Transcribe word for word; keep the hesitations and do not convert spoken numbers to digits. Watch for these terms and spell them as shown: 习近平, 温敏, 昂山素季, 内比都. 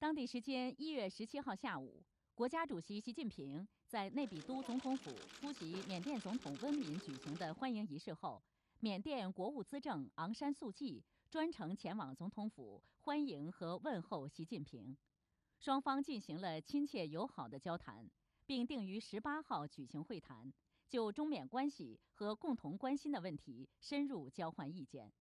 当地时间一月十七号下午，国家主席习近平在内比都总统府出席缅甸总统温敏举行的欢迎仪式后，缅甸国务资政昂山素季专程前往总统府欢迎和问候习近平，双方进行了亲切友好的交谈，并定于十八号举行会谈，就中缅关系和共同关心的问题深入交换意见。